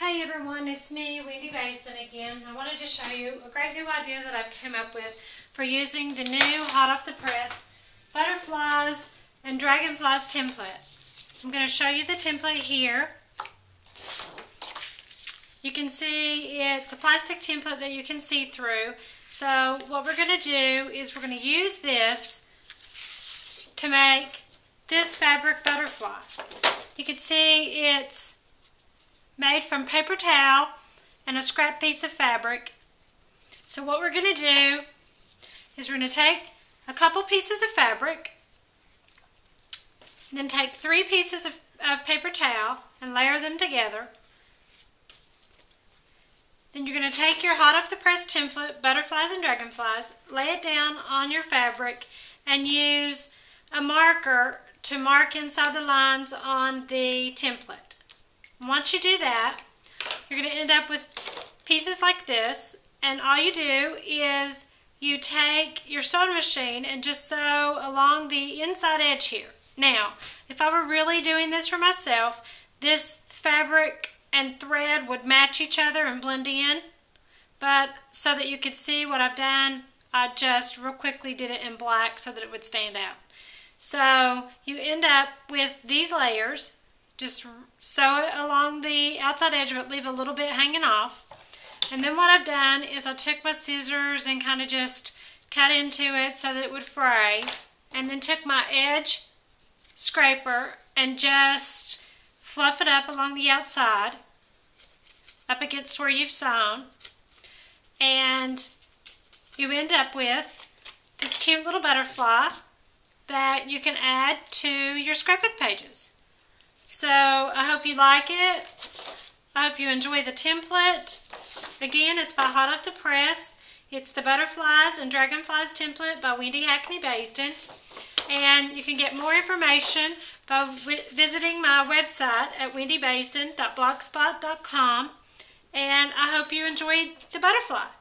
Hey everyone, it's me, Wendy Baisden again. I wanted to show you a great new idea that I've come up with for using the new Hot Off the Press Butterflies and Dragonflies template. I'm going to show you the template here. You can see it's a plastic template that you can see through. So what we're going to do is we're going to use this to make this fabric butterfly. You can see it's made from paper towel and a scrap piece of fabric. So what we're going to do is we're going to take a couple pieces of fabric, then take three pieces of paper towel and layer them together. Then you're going to take your Hot Off the Press template, Butterflies and Dragonflies, lay it down on your fabric and use a marker to mark inside the lines on the template. Once you do that, you're going to end up with pieces like this, and all you do is you take your sewing machine and just sew along the inside edge here. Now, if I were really doing this for myself, this fabric and thread would match each other and blend in, but so that you could see what I've done, I just real quickly did it in black so that it would stand out. So you end up with these layers. Just sew it along the outside edge, but leave a little bit hanging off. And then what I've done is I took my scissors and kind of just cut into it so that it would fray. And then took my edge scraper and just fluff it up along the outside, up against where you've sewn. And you end up with this cute little butterfly that you can add to your scrapbook pages. So I hope you like it. I hope you enjoy the template. Again, it's by Hot Off the Press. It's the Butterflies and Dragonflies template by Wendy Hackney Baisden. And you can get more information by visiting my website at wendybaisden.blogspot.com. And I hope you enjoyed the butterfly.